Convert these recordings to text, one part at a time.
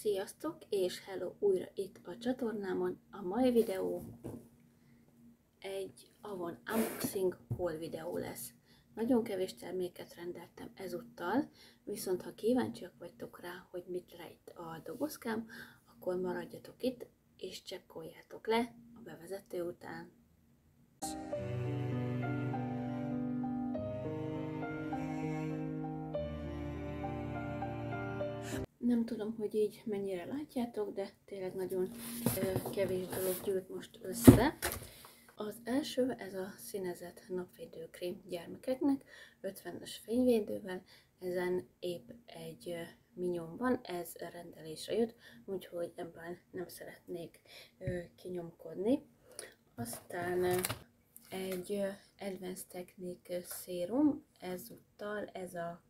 Sziasztok és hello újra itt a csatornámon. A mai videó egy Avon unboxing haul videó lesz. Nagyon kevés terméket rendeltem ezúttal, viszont ha kíváncsiak vagytok rá, hogy mit rejt a dobozkám, akkor maradjatok itt és csekkoljátok le a bevezető után. Nem tudom, hogy így mennyire látjátok, de tényleg nagyon kevés dolog gyűlt most össze. Az első, ez a színezett napvédőkrém gyermekeknek, 50-es fényvédővel, ezen épp egy minyon van, ez rendelésre jött, úgyhogy ebben nem szeretnék kinyomkodni. Aztán egy Advanced Technique szérum, ezúttal ez a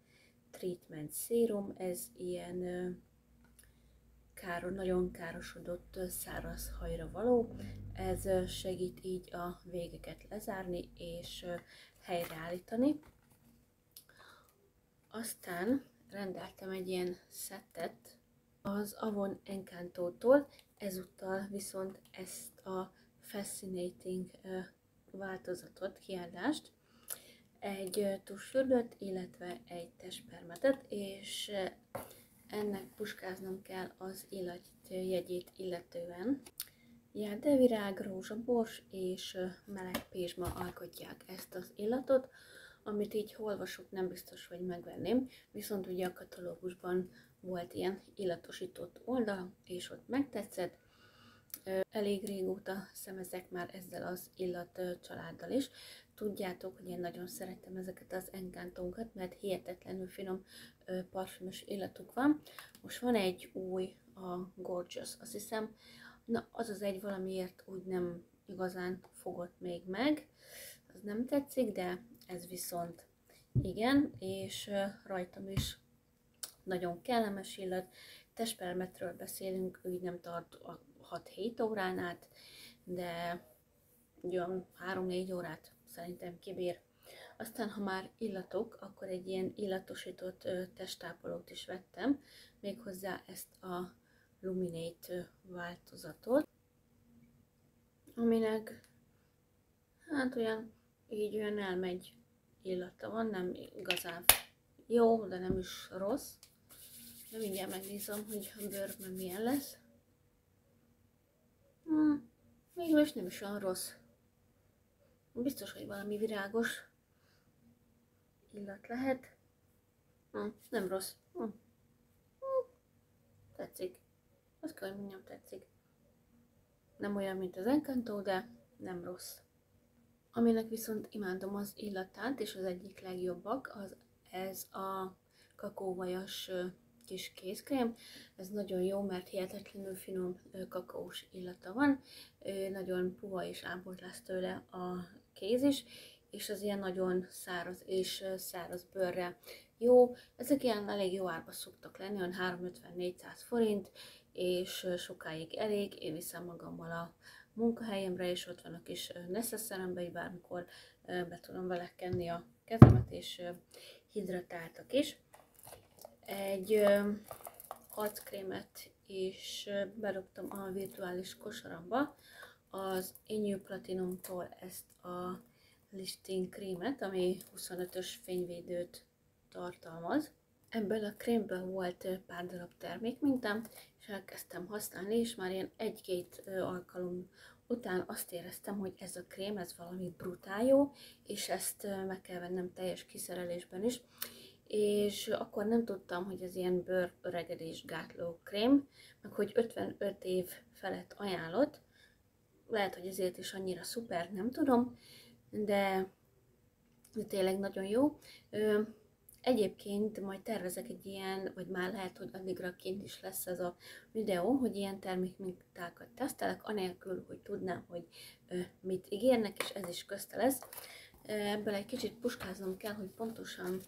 treatment szérum, ez ilyen nagyon károsodott száraz hajra való, ez segít így a végeket lezárni és helyreállítani. Aztán rendeltem egy ilyen szettet az Avon Encantótól, ezúttal viszont ezt a Fascinating változatot, kiállást, egy tusfürdőt, illetve egy testpermetet, és ennek puskáznom kell az illatjegyét illetően. Járdevirág, rózsabors és meleg pézsma alkotják ezt az illatot, amit így olvasok, nem biztos, hogy megvenném, viszont ugye a katalógusban volt ilyen illatosított oldal, és ott megtetszett. Elég régóta szemezek már ezzel az illat családdal is. Tudjátok, hogy én nagyon szeretem ezeket az Encantókat, mert hihetetlenül finom parfümös illatuk van. Most van egy új, a Gorgeous, azt hiszem. Na, az az egy valamiért úgy nem igazán fogott még meg. Az nem tetszik, de ez viszont igen, és rajtam is nagyon kellemes illat. Testpermetről beszélünk, úgy nem tart a 6-7 órán át, de ugyan 3-4 órát szerintem kibír. Aztán, ha már illatok, akkor egy ilyen illatosított testápolót is vettem, méghozzá ezt a Luminate változatot, aminek hát olyan elmegy illata van, nem igazán jó, de nem is rossz. De mindjárt megnézem, hogy a bőrben milyen lesz. Végülis nem is olyan rossz. Biztos, hogy valami virágos illat lehet. Nem rossz. Tetszik. Azt kell, hogy mondjam, tetszik. Nem olyan, mint az Encanto, de nem rossz. Aminek viszont imádom az illatát, és az egyik legjobbak, az ez a kakaóvajas kis kézkrém. Ez nagyon jó, mert hihetetlenül finom kakaós illata van, nagyon puha és ápolt lesz tőle a kéz is, és az ilyen nagyon száraz és száraz bőrre jó. Ezek ilyen elég jó árba szoktak lenni, olyan 350-400 forint, és sokáig elég. Én viszem magammal a munkahelyemre, és ott van a kis neszeszerembe, így bármikor be tudom vele kenni a kezemet, és hidratáltak is. Egy arckrémet is berúgtam a virtuális kosaramba, az Enyú Platinumtól ezt a lifting krémet, ami 25-ös fényvédőt tartalmaz. Ebből a krémből volt pár darab termékmintám, és elkezdtem használni, és már ilyen egy-két alkalom után azt éreztem, hogy ez a krém, ez valami brutál jó, és ezt meg kell vennem teljes kiszerelésben is. És akkor nem tudtam, hogy ez ilyen bőröregedésgátló krém, meg hogy 55 év felett ajánlott. Lehet, hogy ezért is annyira szuper, nem tudom, de tényleg nagyon jó. Egyébként majd tervezek egy ilyen, vagy már lehet, hogy addigra kint is lesz ez a videó, hogy ilyen termékmintákat tesztelek, anélkül, hogy tudnám, hogy mit ígérnek, és ez is közte lesz. Ebből egy kicsit puskáznom kell, hogy pontosan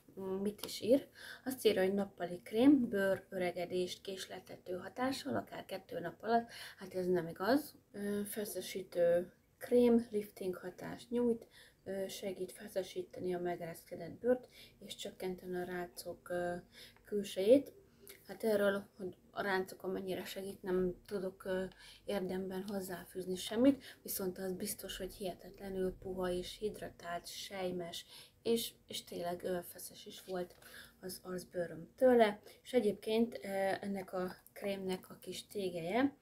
mit is ír. Azt írja, hogy nappali krém, bőr öregedést késleltető hatással, akár 2 nap alatt. Hát ez nem igaz. Feszesítő krém, lifting hatást nyújt, segít feszesíteni a megereszkedett bőrt, és csökkenteni a rácok külsejét. Hát erről, hogy a ráncokon mennyire segít, nem tudok érdemben hozzáfűzni semmit, viszont az biztos, hogy hihetetlenül puha és hidratált, sejmes, és tényleg feszes is volt az arcbőröm tőle. És egyébként ennek a krémnek a kis tégeje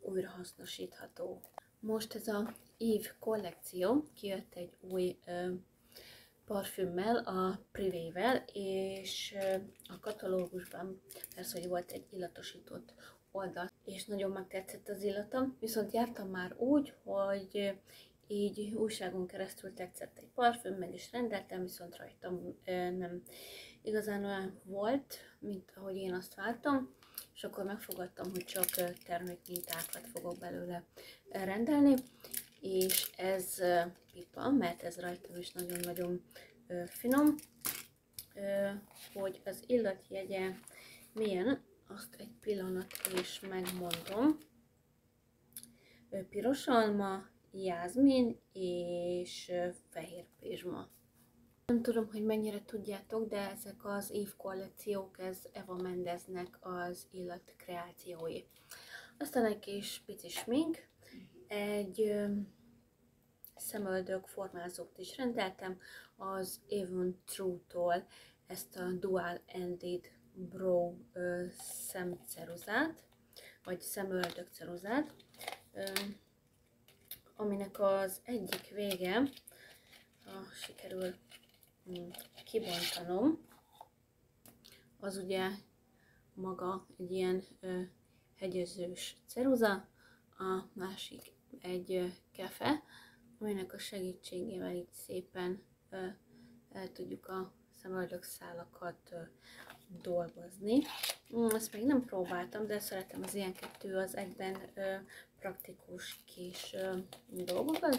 újra hasznosítható. Most ez a Eve kollekció, kijött egy új parfümmel, a privével, és a katalógusban persze, hogy volt egy illatosított oldal, és nagyon megtetszett az illata, viszont jártam már úgy, hogy így újságon keresztül tetszett egy parfüm, meg is rendeltem, viszont rajtam nem igazán olyan volt, mint ahogy én azt vártam, és akkor megfogadtam, hogy csak termékmintákat fogok belőle rendelni, és ez pipa, mert ez rajtam is nagyon-nagyon finom, hogy az illatjegye milyen, azt egy pillanat is megmondom. Pirosalma, jázmin és fehér pézsma. Nem tudom, hogy mennyire tudjátok, de ezek az Eve kollekciók, ez Eva Mendeznek az illat kreációi. Aztán egy kis pici smink, egy szemöldök formázót is rendeltem, az Avon Lux-tól ezt a Dual Ended Brow szemceruzát, vagy szemöldök ceruzát, aminek az egyik vége, ha sikerül kibontanom, az ugye maga egy ilyen hegyezős ceruza, a másik egy kefe, aminek a segítségével így szépen el tudjuk a szemöldök szálakat dolgozni. Ezt még nem próbáltam, de szeretem az ilyen kettő az egyben praktikus kis dolgokat.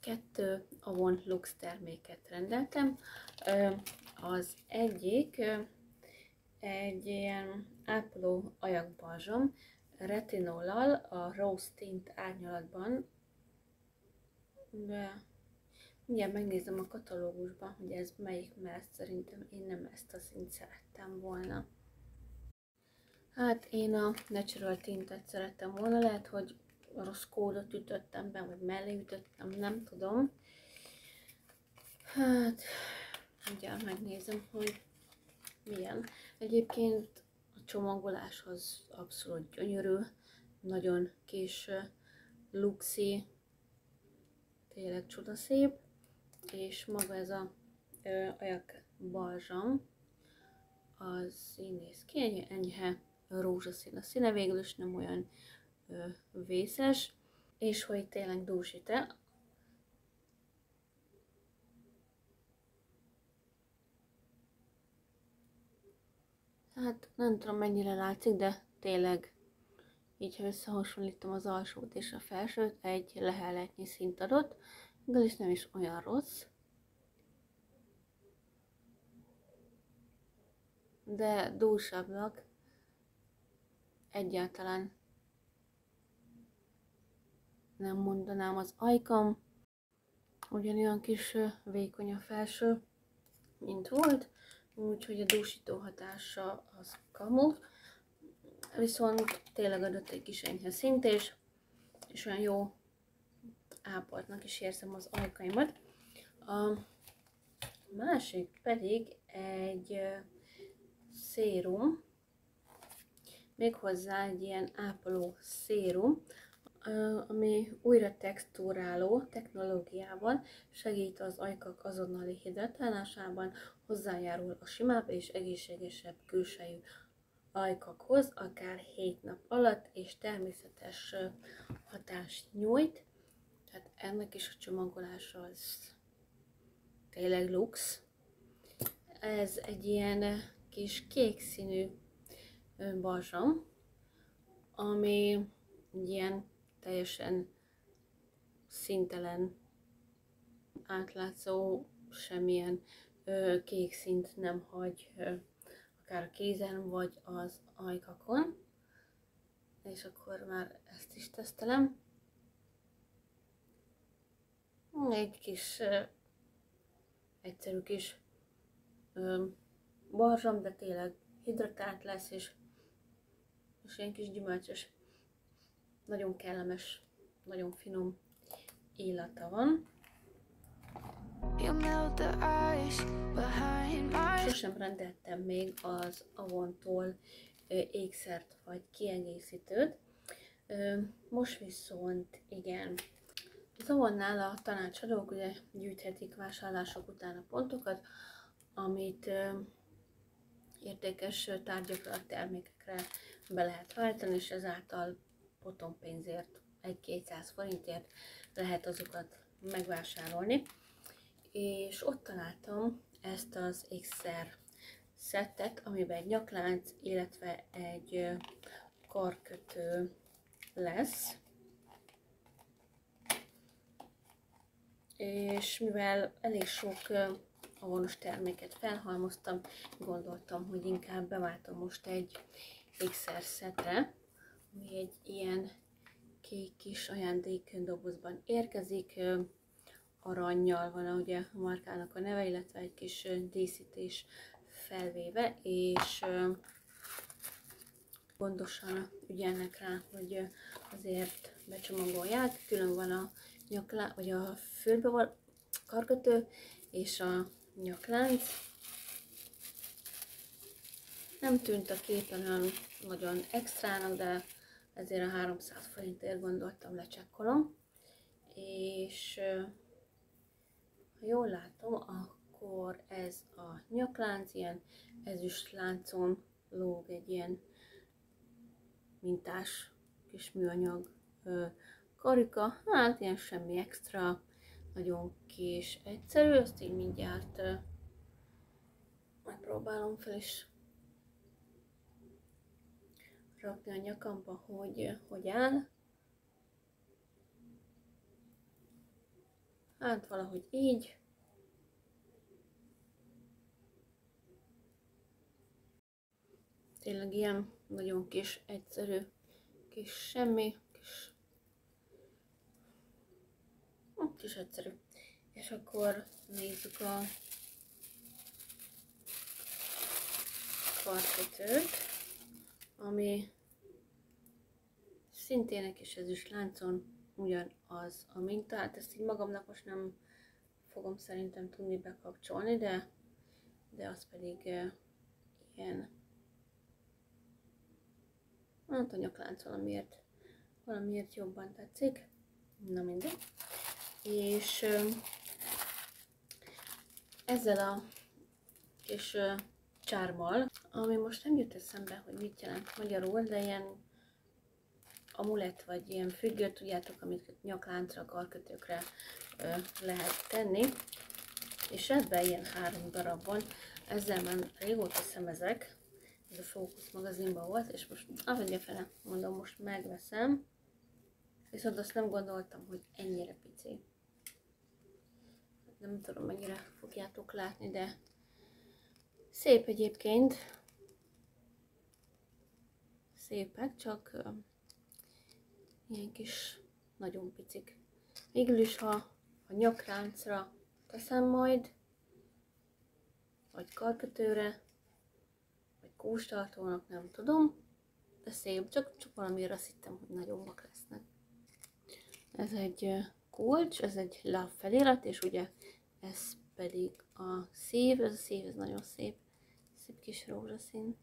2 Avon Lux terméket rendeltem. Az egyik egy ilyen ápoló ajakbalzsom, retinolal, a Rose Tint árnyalatban. De mindjárt megnézem a katalógusban, hogy ez melyik, mert szerintem én nem ezt a szint szerettem volna. Hát én a Natural Tintet szerettem volna, lehet, hogy rossz kódot ütöttem be, vagy mellé ütöttem, nem tudom. Hát mindjárt megnézem, hogy milyen. Egyébként a csomagoláshoz abszolút gyönyörű, nagyon kis luxi, tényleg csodaszép, és maga ez a ajak balzsam, az így néz ki, egy enyhe rózsaszín a színe, végül is nem olyan vészes, és hogy tényleg dúsít-e. Hát nem tudom, mennyire látszik, de tényleg így, ha összehasonlítom az alsót és a felsőt, egy leheletnyi szint adott, igazából nem is olyan rossz. De dúsabbnak egyáltalán nem mondanám az ajkam, ugyanolyan kis vékony a felső, mint volt, úgyhogy a dúsító hatása az kamu, viszont tényleg adott egy kis enyhe szint, és olyan jó ápoltnak is érzem az ajkaimat. A másik pedig egy szérum, méghozzá egy ilyen ápoló szérum, ami újra textúráló technológiában segít az ajkak azonnali hidratálásában, hozzájárul a simább és egészségesebb külsejű ajkakhoz, akár 7 nap alatt, és természetes hatást nyújt. Tehát ennek is a csomagolása az tényleg lux. Ez egy ilyen kis kék színű balzsam, ami ilyen teljesen szintelen, átlátszó, semmilyen kék szint nem hagy akár a kézen vagy az ajkakon. És akkor már ezt is tesztelem. Egy kis egyszerű kis balzsam, de tényleg hidratált lesz, és ilyen kis gyümölcsös, nagyon kellemes, nagyon finom illata van. Sosem rendeltem még az Avontól ékszert vagy kiegészítőt, most viszont igen. Az Avonnál a tanácsadók ugye gyűjthetik vásárlások után a pontokat, amit értékes tárgyakra, termékekre be lehet váltani, és ezáltal potom pénzért, 1-200 forintért lehet azokat megvásárolni. És ott találtam ezt az ékszer szettet, amiben egy nyaklánc, illetve egy karkötő lesz. És mivel elég sok avonos terméket felhalmoztam, gondoltam, hogy inkább beváltom most egy ékszer szettre, ami egy ilyen kék kis ajándékdobozban érkezik. Arannyal van ugye a márkának a neve, illetve egy kis díszítés felvéve, és gondosan ügyelnek rá, hogy azért becsomagolják. Külön van a nyaklánc, vagy a fülbe van karkötő és a nyaklánc. Nem tűnt a képen nagyon extrának, de ezért a 300 forintért gondoltam, lecsekkolom. És ha jól látom, akkor ez a nyaklánc, ilyen ezüstláncon lóg egy ilyen mintás kis műanyag karika, hát ilyen semmi extra, nagyon kis, egyszerű, ezt így mindjárt megpróbálom fel is rakni a nyakamba, hogy áll. Hát valahogy így. Tényleg ilyen nagyon kis, egyszerű, kis semmi, kis egyszerű. És akkor nézzük a karkötőt, ami szintén egy kis ezüstláncon, ugyanaz a mintát, ezt így magamnak most nem fogom szerintem tudni bekapcsolni, de az pedig ilyen, hát a nyaklánc valamiért jobban tetszik, na mindegy. És ezzel a kis csármal, ami most nem jut eszembe, hogy mit jelent magyarul, de ilyen amulett vagy ilyen függő, tudjátok, amit nyakláncra, karkötőkre lehet tenni. És ebben ilyen 3 darab van. Ezzel már régóta szemezek. Ez a Fókusz magazinban volt, és most ahogy a fele, mondom, most megveszem. Viszont azt nem gondoltam, hogy ennyire pici. Nem tudom, mennyire fogjátok látni, de szép egyébként. Szépek, csak ilyen kis, nagyon picik. Végül is, ha a nyakláncra teszem majd, vagy karkötőre, vagy kóstartónak, nem tudom, de szép, csak valamiért azt hittem, hogy nagyobbak lesznek. Ez egy kulcs, ez egy láb felirat, és ugye ez pedig a szív, ez a szív, ez nagyon szép, szép kis rózsaszín.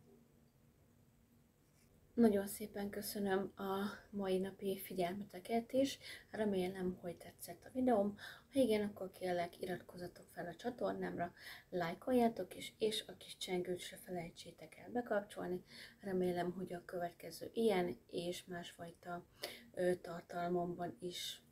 Nagyon szépen köszönöm a mai napi figyelmeteket is, remélem, hogy tetszett a videóm, ha igen, akkor kérlek, iratkozzatok fel a csatornámra, lájkoljátok is, és a kis csengőt se felejtsétek el bekapcsolni, remélem, hogy a következő ilyen és másfajta tartalmomban is